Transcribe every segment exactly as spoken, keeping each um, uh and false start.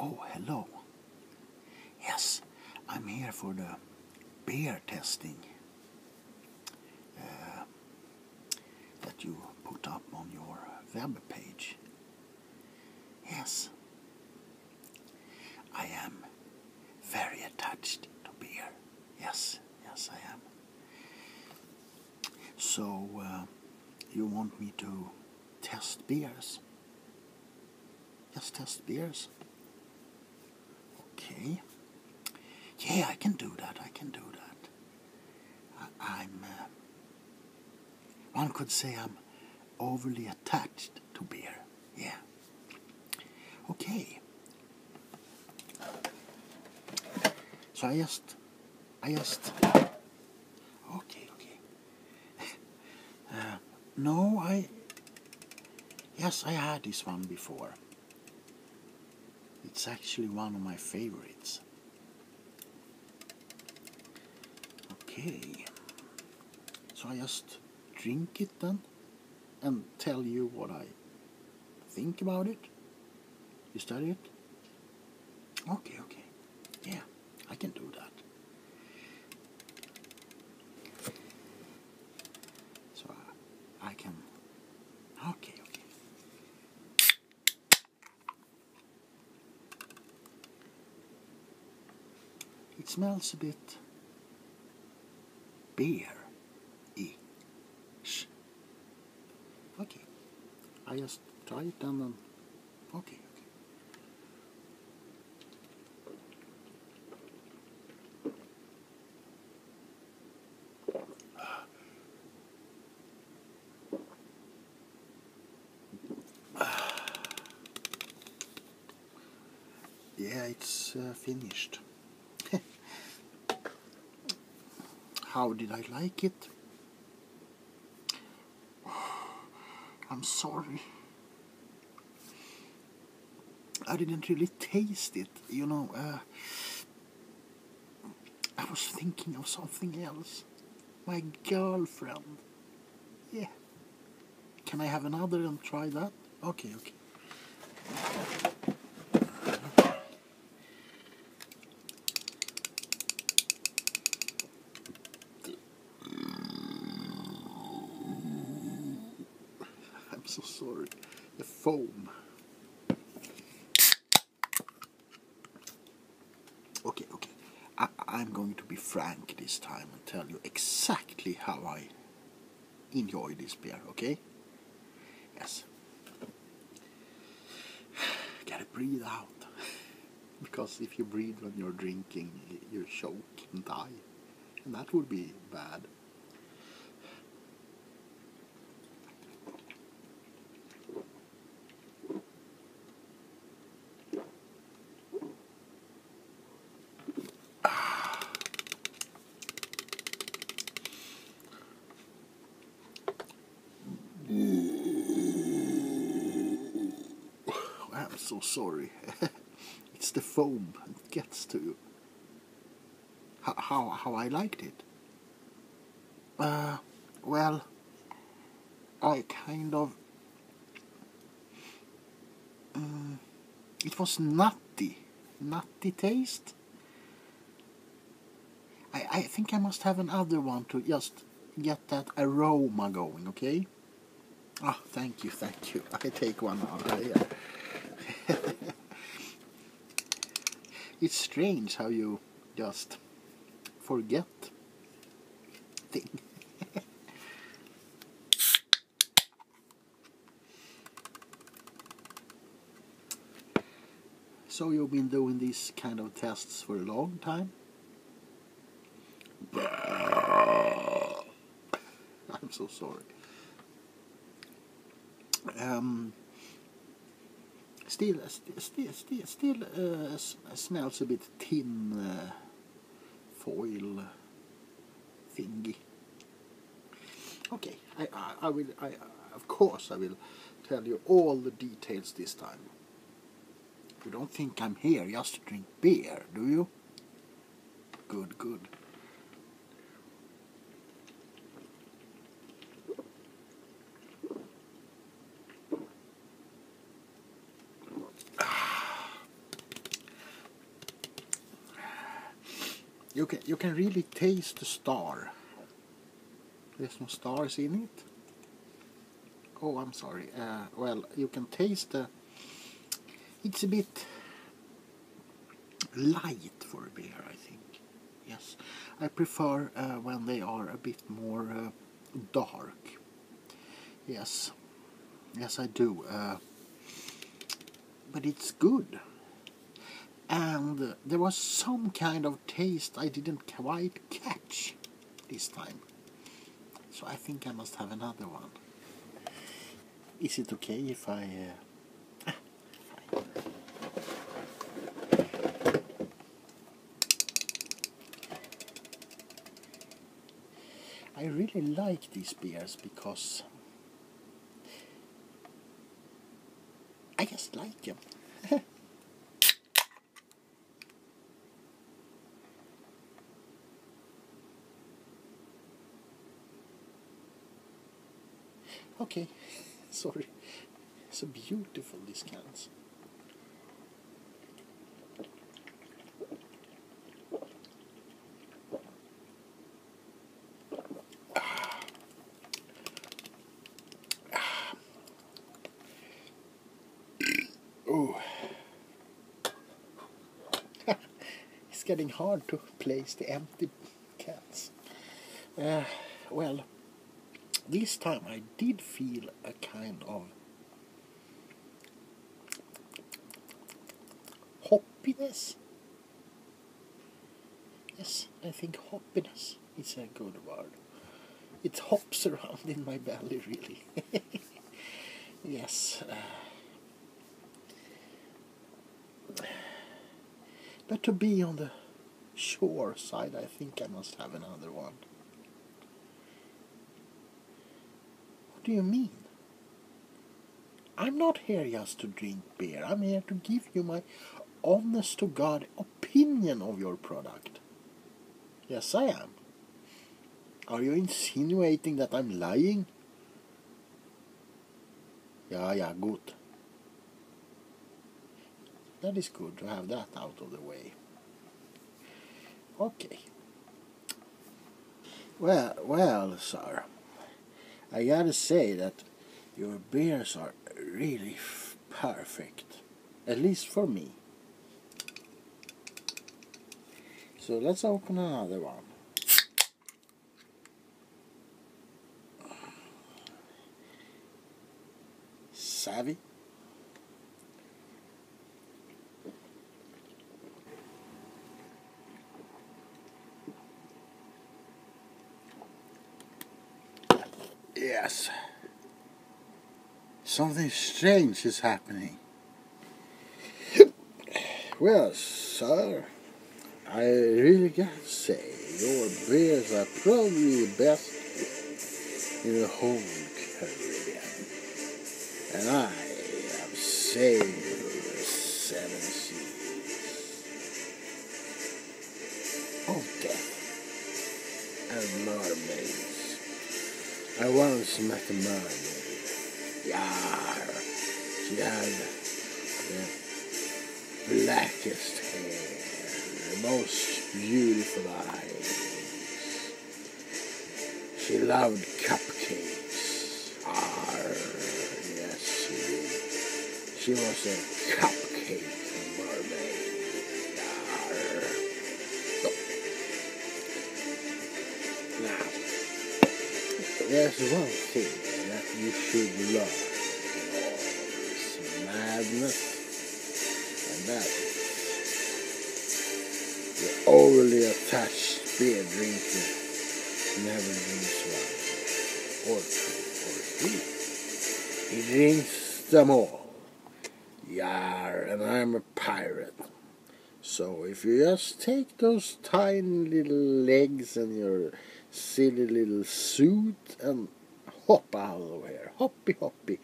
Oh, hello. Yes, I'm here for the beer testing uh, that you put up on your web page. Yes, I am very attached to beer. Yes, yes I am. So, uh, you want me to test beers? Yes, test beers. Okay. Yeah, I can do that, I can do that. I, I'm... Uh, one could say I'm overly attached to beer. Yeah. Okay. So I just... I just... Okay, okay. uh, no, I... Yes, I had this one before. It's actually one of my favorites. Okay. So I just drink it then and tell you what I think about it. Is that it? Okay, okay. Yeah, I can do that. So I can... Okay, okay. It smells a bit... beer-ish. Okay. I just try it and then... Okay. Yeah, it's uh, finished. How did I like it? I'm sorry. I didn't really taste it, you know. Uh, I was thinking of something else. My girlfriend. Yeah. Can I have another and try that? Okay, okay. So sorry, the foam. Okay, okay. I, I'm going to be frank this time and tell you exactly how I enjoy this beer, okay? Yes. Gotta breathe out. Because if you breathe when you're drinking, you choke and die. And that would be bad. So sorry, it's the foam that gets to you. How, how, how I liked it? Uh, well, I kind of... Um, it was nutty, nutty taste. I, I think I must have another one to just get that aroma going, okay? Ah, thank you, thank you. I take one now. Yeah. It's strange how you just forget thing. So you've been doing these kind of tests for a long time? I'm so sorry. Um, Still, still, still, still uh, smells a bit tin uh, foil thingy. Okay, I, I, I will. I, of course, I will tell you all the details this time. You don't think I'm here just to drink beer, do you? Good, good. you can you can really taste the star. There's no stars in it. Oh, I'm sorry. Uh, well, you can taste the. It's a bit light for a beer, I think. Yes, I prefer uh, when they are a bit more uh, dark. Yes, yes I do. Uh, but it's good. And there was some kind of taste I didn't quite catch this time. So I think I must have another one. Is it okay if I... Uh, I really like these beers because I just like them. Okay, sorry. So beautiful, these cans. Getting hard to place the empty cans. Uh, well, this time I did feel a kind of hoppiness. Yes, I think hoppiness is a good word. It hops around in my belly, really. Yes. Uh, But to be on the sure side, I think I must have another one. What do you mean? I'm not here just to drink beer. I'm here to give you my honest-to-God opinion of your product. Yes, I am. Are you insinuating that I'm lying? Yeah, yeah, good. That is good to have that out of the way. Okay. Well, well, sir. I gotta say that your beers are really f perfect. At least for me. So let's open another one. Savvy? Yes. Something strange is happening. Well, sir, I really gotta say, your beers are probably the best in the whole Caribbean. And I am saving the seven seas. Oh, death. And mermaids. I once met a mermaid. Yar! She had the blackest hair, the most beautiful eyes. She loved cupcakes. Arr! Yes, she did. She was a cupcake mermaid. Yar! Oh. Now, there's one thing that you should learn in all this madness, and that is the overly attached beer drinker never drinks one, or two, or three. He drinks them all. Yar, and I'm a pirate. So if you just take those tiny little legs and your silly little suit and hop out of here, hoppy hoppy,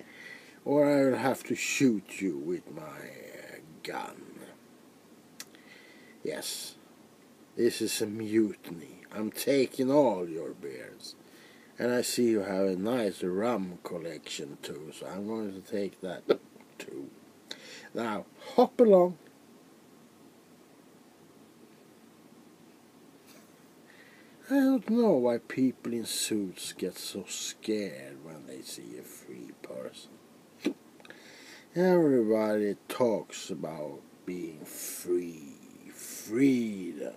or I will have to shoot you with my uh, gun. Yes, this is a mutiny. I'm taking all your beers, and I see you have a nice rum collection too, so I'm going to take that too. Now hop along. I don't know why people in suits get so scared when they see a free person. Everybody talks about being free, freedom,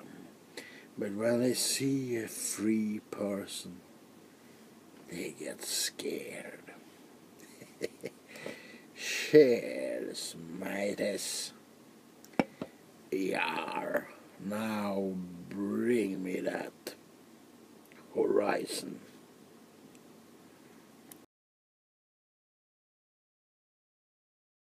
but when they see a free person, they get scared. Cheers, mateys. Yar, now bring me that horizon.